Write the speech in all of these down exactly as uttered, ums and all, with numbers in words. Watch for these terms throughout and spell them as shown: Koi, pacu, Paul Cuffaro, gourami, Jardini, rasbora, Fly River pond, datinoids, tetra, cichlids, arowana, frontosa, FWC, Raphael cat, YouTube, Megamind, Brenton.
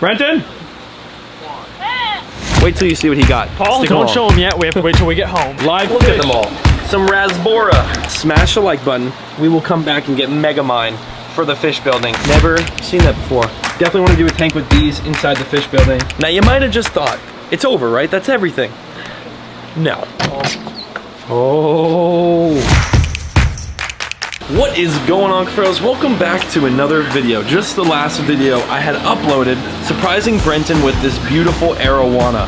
Brenton? Wait till you see what he got. Paul, Stick don't show him yet. We have to wait till we get home. Live Look fish. At them all. Some rasbora. Smash the like button. We will come back and get Megamind for the fish building. Never seen that before. Definitely want to do a tank with these inside the fish building. Now you might have just thought, it's over, right? That's everything. No. Oh. What is going on, Cuffaros? Welcome back to another video. Just the last video I had uploaded, surprising Brenton with this beautiful arowana.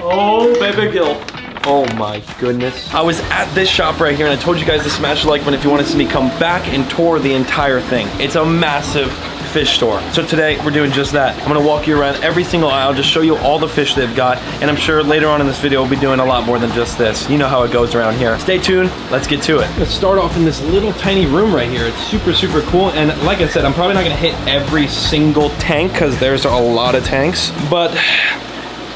Oh, baby gill. Oh my goodness. I was at this shop right here and I told you guys to smash the like button if you want to see me come back and tour the entire thing. It's a massive fish store. So today we're doing just that. I'm gonna walk you around every single aisle, just show you all the fish they've got, and I'm sure later on in this video we'll be doing a lot more than just this. You know how it goes around here. Stay tuned, let's get to it. Let's start off in this little tiny room right here. It's super, super cool, and like I said, I'm probably not gonna hit every single tank because there's a lot of tanks, but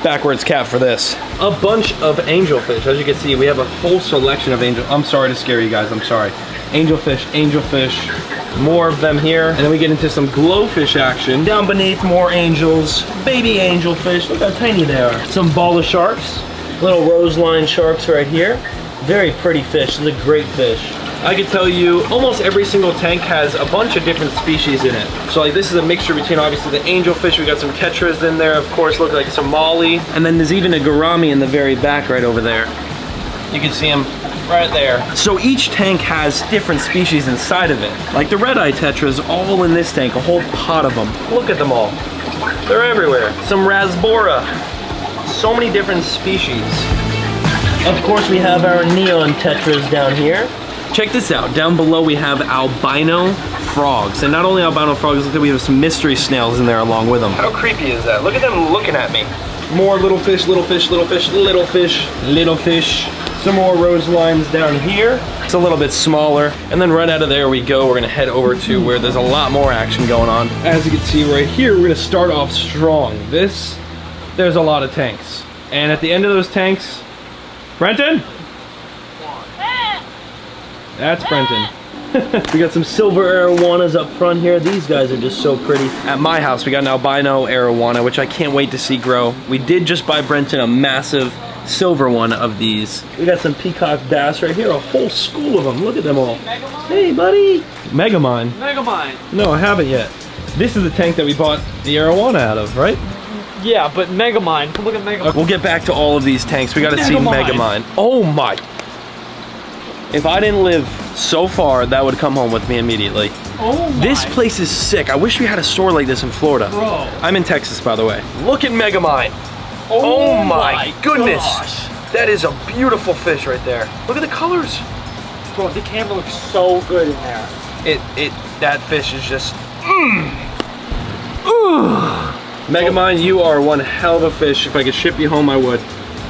backwards cap for this. A bunch of angelfish. As you can see, we have a full selection of angel. I'm sorry to scare you guys, I'm sorry. Angelfish, angelfish. More of them here, and then we get into some glowfish action. Down beneath, more angels, baby angelfish. Look how tiny they are. Some balla sharks, little rose line sharks right here. Very pretty fish. These are great fish. I could tell you almost every single tank has a bunch of different species in it. So like this is a mixture between obviously the angelfish, we got some tetras in there, of course, look like some molly, and then there's even a gourami in the very back right over there. You can see them right there. So each tank has different species inside of it. Like the red-eye tetras, all in this tank, a whole pot of them. Look at them all. They're everywhere. Some rasbora. So many different species. Of course, we have our neon tetras down here. Check this out. Down below, we have albino frogs. And not only albino frogs, we have some mystery snails in there along with them. How creepy is that? Look at them looking at me. More little fish, little fish, little fish, little fish, little fish. Some more rose limes down here. It's a little bit smaller. And then right out of there we go. We're gonna head over to where there's a lot more action going on. As you can see right here, we're gonna start off strong. This, there's a lot of tanks. And at the end of those tanks, Brenton? That's Brenton. We got some silver arowanas up front here. These guys are just so pretty. At my house, we got an albino arowana, which I can't wait to see grow. We did just buy Brenton a massive silver one of these. We got some peacock bass right here, a whole school of them. Look at them all. Hey, buddy. Megamind. Megamind. No, I haven't yet. This is the tank that we bought the arowana out of, right? Yeah, but Megamind. Look at Megamind. We'll get back to all of these tanks. We got to see Megamind. Oh my. If I didn't live so far, that would come home with me immediately. Oh my. This place is sick. I wish we had a store like this in Florida. Bro. I'm in Texas, by the way. Look at Megamind. Oh, oh my goodness. Gosh. That is a beautiful fish right there. Look at the colors. Bro, the camera looks so good in there. It, it, that fish is just, mm. Ooh. Megamind, you are one hell of a fish. If I could ship you home, I would.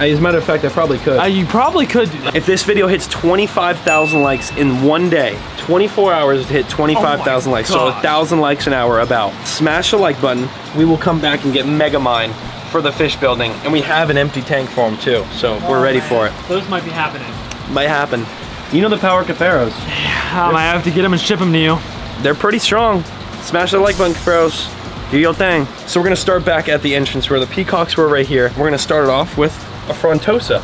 As a matter of fact, I probably could. Uh, you probably could do that. If this video hits twenty-five thousand likes in one day, twenty-four hours to hit twenty-five thousand oh likes, God. So one thousand likes an hour about. Smash the like button. We will come back and get Megamind for the fish building. And we have an empty tank for them too, so oh, we're ready man. for it. Those might be happening. Might happen. You know the Power Cuffaros. Yeah, um, I have to get them and ship them to you. They're pretty strong. Smash the like button, Cuffaros. Do your thing. So we're gonna start back at the entrance where the peacocks were right here. We're gonna start it off with a frontosa.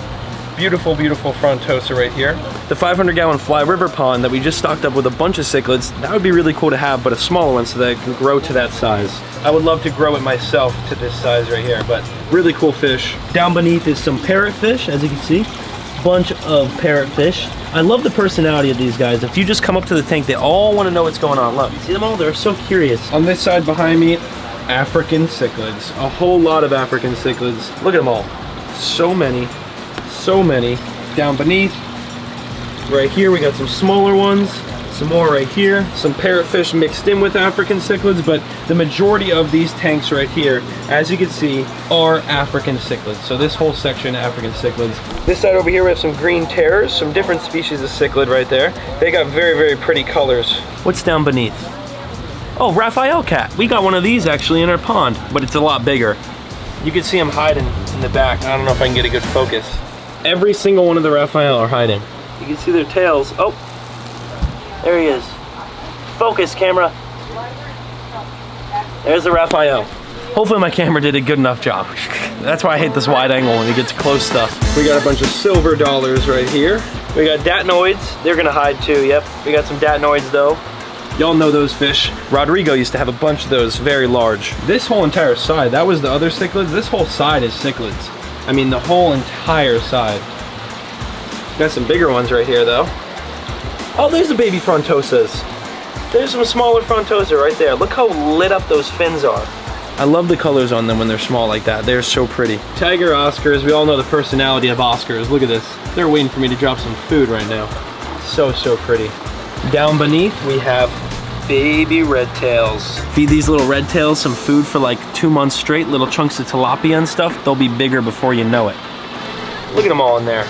Beautiful, beautiful frontosa right here. The five hundred gallon Fly River pond that we just stocked up with a bunch of cichlids. That would be really cool to have, but a smaller one so that it can grow to that size. I would love to grow it myself to this size right here, but really cool fish. Down beneath is some parrotfish, as you can see. Bunch of parrotfish. I love the personality of these guys. If you just come up to the tank, they all want to know what's going on. Look, see them all? They're so curious. On this side behind me, African cichlids. A whole lot of African cichlids. Look at them all. So many, so many. Down beneath, right here, we got some smaller ones. Some more right here. Some parrotfish mixed in with African cichlids, but the majority of these tanks right here, as you can see, are African cichlids. So this whole section, African cichlids. This side over here, we have some green terrors, some different species of cichlid right there. They got very, very pretty colors. What's down beneath? Oh, Raphael cat. We got one of these actually in our pond, but it's a lot bigger. You can see them hiding in the back. I don't know if I can get a good focus. Every single one of the Raphael are hiding. You can see their tails. Oh. There he is. Focus, camera. There's the Raphael. Hopefully my camera did a good enough job. That's why I hate this wide angle when it gets close stuff. We got a bunch of silver dollars right here. We got datinoids. They're gonna hide too, yep. We got some datinoids though. Y'all know those fish. Rodrigo used to have a bunch of those, very large. This whole entire side, that was the other cichlids. This whole side is cichlids. I mean, the whole entire side. Got some bigger ones right here though. Oh, there's the baby frontosas. There's some smaller frontosa right there. Look how lit up those fins are. I love the colors on them when they're small like that. They're so pretty. Tiger Oscars, we all know the personality of Oscars. Look at this. They're waiting for me to drop some food right now. So, so pretty. Down beneath, we have baby red tails. Feed these little red tails some food for like two months straight, little chunks of tilapia and stuff. They'll be bigger before you know it. Look at them all in there.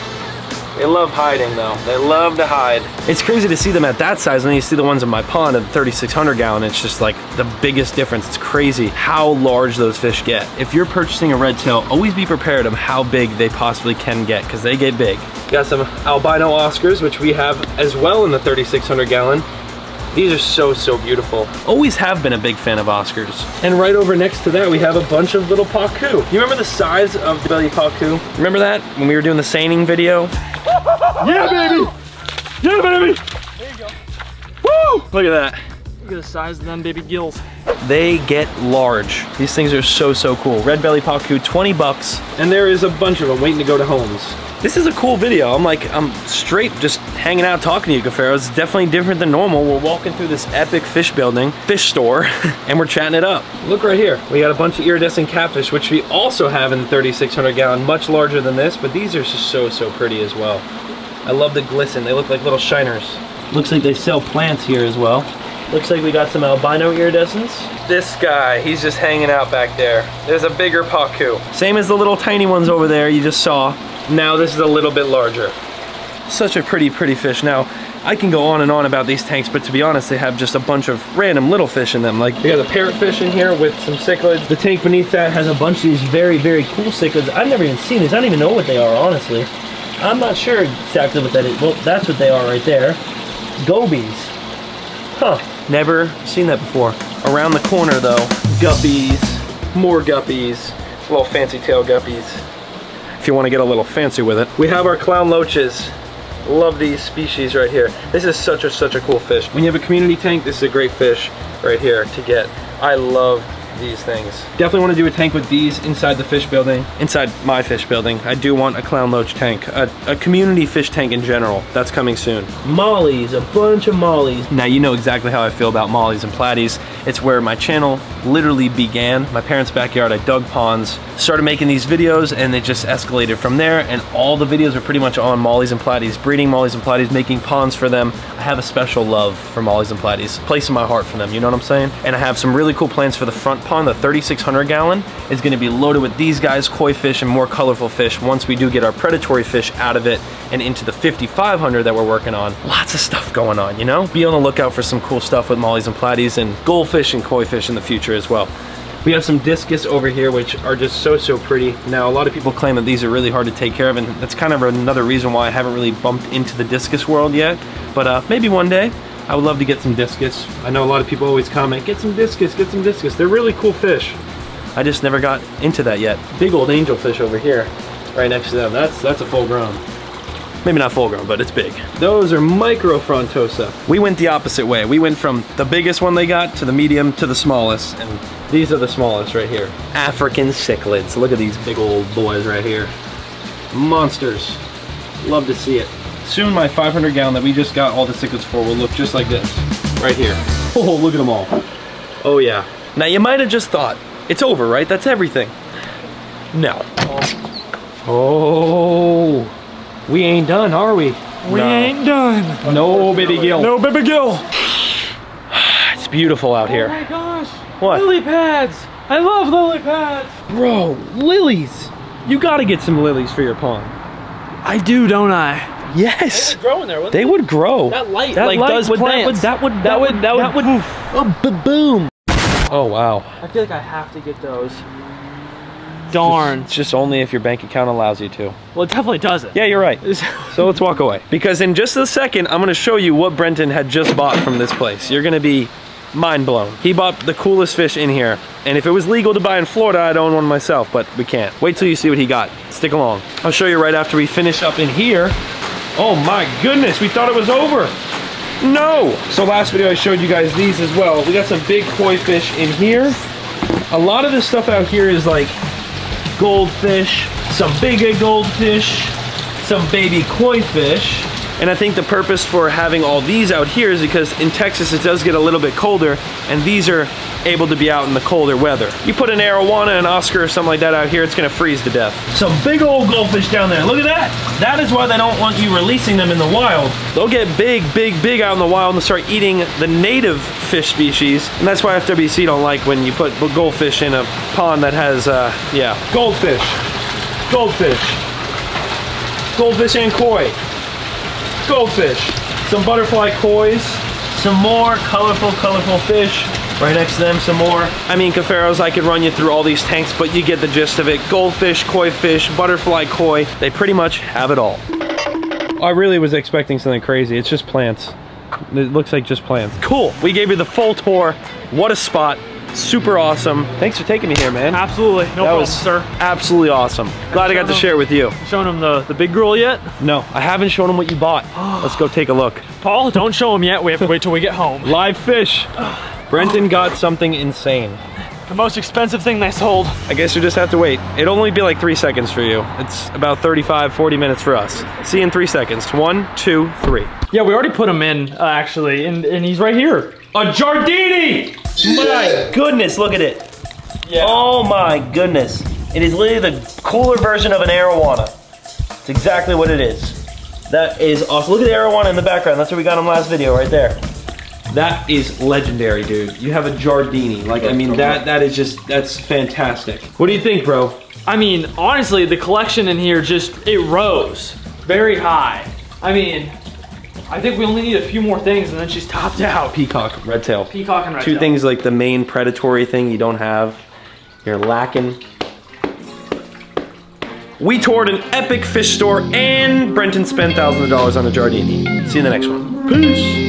They love hiding though. They love to hide. It's crazy to see them at that size. When you see the ones in my pond at thirty-six hundred gallon, it's just like the biggest difference. It's crazy how large those fish get. If you're purchasing a red tail, always be prepared of how big they possibly can get because they get big. Got some albino Oscars, which we have as well in the thirty-six hundred gallon. These are so, so beautiful. Always have been a big fan of Oscars. And right over next to that, we have a bunch of little pacu. You remember the size of the belly pacu? Remember that when we were doing the seining video? Yeah, baby! Yeah, baby! There you go. Woo! Look at that. Look at the size of them baby gills. They get large. These things are so, so cool. Red belly pacu, twenty bucks. And there is a bunch of them waiting to go to homes. This is a cool video. I'm like, I'm straight just hanging out talking to you, Cuffaro. It's definitely different than normal. We're walking through this epic fish building, fish store, and we're chatting it up. Look right here. We got a bunch of iridescent catfish, which we also have in the thirty-six hundred gallon, much larger than this, but these are just so, so pretty as well. I love the glisten. They look like little shiners. Looks like they sell plants here as well. Looks like we got some albino iridescents. This guy, he's just hanging out back there. There's a bigger pacu. Same as the little tiny ones over there you just saw. Now this is a little bit larger. Such a pretty, pretty fish. Now, I can go on and on about these tanks, but to be honest, they have just a bunch of random little fish in them. Like, we got a parrotfish in here with some cichlids. The tank beneath that has a bunch of these very, very cool cichlids. I've never even seen these. I don't even know what they are, honestly. I'm not sure exactly what that is. Well, that's what they are right there. Gobies. Huh. Never seen that before. Around the corner, though, guppies. More guppies. Little fancy tail guppies. If you want to get a little fancy with it. We have our clown loaches. Love these species right here. This is such a such a cool fish. When you have a community tank, this is a great fish right here to get. I love these things. Definitely want to do a tank with these inside the fish building. Inside my fish building. I do want a clown loach tank. A, a community fish tank in general. That's coming soon. Mollies, a bunch of mollies. Now you know exactly how I feel about mollies and platies. It's where my channel literally began. My parents' backyard, I dug ponds, started making these videos, and they just escalated from there, and all the videos are pretty much on mollies and platies, breeding mollies and platies, making ponds for them. I have a special love for mollies and platies. Place in my heart for them, you know what I'm saying? And I have some really cool plans for the front pond. The thirty-six hundred gallon is gonna be loaded with these guys, koi fish, and more colorful fish once we do get our predatory fish out of it and into the fifty-five hundred that we're working on. Lots of stuff going on, you know? Be on the lookout for some cool stuff with mollies and platies and goldfish and koi fish in the future as well. We have some discus over here, which are just so, so pretty. Now, a lot of people claim that these are really hard to take care of, and that's kind of another reason why I haven't really bumped into the discus world yet, but uh, maybe one day. I would love to get some discus. I know a lot of people always comment, get some discus, get some discus. They're really cool fish. I just never got into that yet. Big old angelfish over here, right next to them. That's that's a full grown. Maybe not full grown, but it's big. Those are micro frontosa. We went the opposite way. We went from the biggest one they got to the medium to the smallest, and these are the smallest right here. African cichlids. Look at these big old boys right here. Monsters. Love to see it. Soon my five hundred gallon that we just got all the cichlids for will look just like this, right here. Oh, look at them all. Oh yeah. Now you might have just thought, it's over, right? That's everything. No. Oh, we ain't done, are we? We no. ain't done. No baby gill. No baby gill. It's beautiful out here. Oh my gosh. What? Lily pads. I love lily pads. Bro, lilies. You gotta get some lilies for your pond. I do, don't I? Yes, they would grow in there, they, they would grow. That light, that like light does would, plants. That would, that would, that would, that would, that would, that would oh, boom. Oh wow. I feel like I have to get those. Darn. It's just, just only if your bank account allows you to. Well, it definitely doesn't. Yeah, you're right. So let's walk away because in just a second, I'm going to show you what Brenton had just bought from this place. You're going to be mind blown. He bought the coolest fish in here. And if it was legal to buy in Florida, I'd own one myself, but we can't. Wait till you see what he got. Stick along. I'll show you right after we finish up in here. Oh my goodness, we thought it was over. No! So last video I showed you guys these as well. We got some big koi fish in here. A lot of this stuff out here is like goldfish, some bigger goldfish, some baby koi fish. And I think the purpose for having all these out here is because in Texas it does get a little bit colder, and these are able to be out in the colder weather. You put an arowana, an Oscar, or something like that out here, it's gonna freeze to death. Some big old goldfish down there, look at that! That is why they don't want you releasing them in the wild. They'll get big, big, big out in the wild and start eating the native fish species, and that's why F W C don't like when you put goldfish in a pond that has, uh, yeah. Goldfish, goldfish, goldfish and koi. Goldfish, some butterfly kois, some more colorful, colorful fish. Right next to them, some more. I mean, Cuffaros, I could run you through all these tanks, but you get the gist of it. Goldfish, koi fish, butterfly koi, they pretty much have it all. I really was expecting something crazy. It's just plants. It looks like just plants. Cool, we gave you the full tour. What a spot. Super awesome. Thanks for taking me here, man. Absolutely. No that problem, was sir. Absolutely awesome. Glad I got to share with you. Shown him the, the big girl yet? No, I haven't shown him what you bought. Let's go take a look. Paul, don't show him yet. We have to wait till we get home. Live fish. Brenton got something insane. The most expensive thing they sold. I guess you just have to wait. It'll only be like three seconds for you. It's about thirty-five, forty minutes for us. See you in three seconds. One, two, three. Yeah, we already put him in, uh, actually, and, and he's right here. A Jardini! Yeah. My goodness, look at it. Yeah. Oh my goodness. It is literally the cooler version of an arowana. It's exactly what it is. That is awesome. Look at the arowana in the background. That's where we got him last video, right there. That is legendary, dude. You have a Jardini. Like, I mean, that that is just, that's fantastic. What do you think, bro? I mean, honestly, the collection in here just, it rose very high. I mean, I think we only need a few more things and then she's topped out. Peacock, red tail. Peacock and red tail. Two things like the main predatory thing you don't have. You're lacking. We toured an epic fish store and Brenton spent thousands of dollars on a Jardini. See you in the next one. Peace.